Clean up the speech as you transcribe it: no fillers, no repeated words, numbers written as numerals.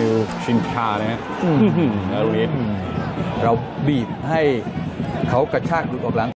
นิวชินคานะฮะนารุเอสเราบีบให้เขากระชากหลุดออกหลัง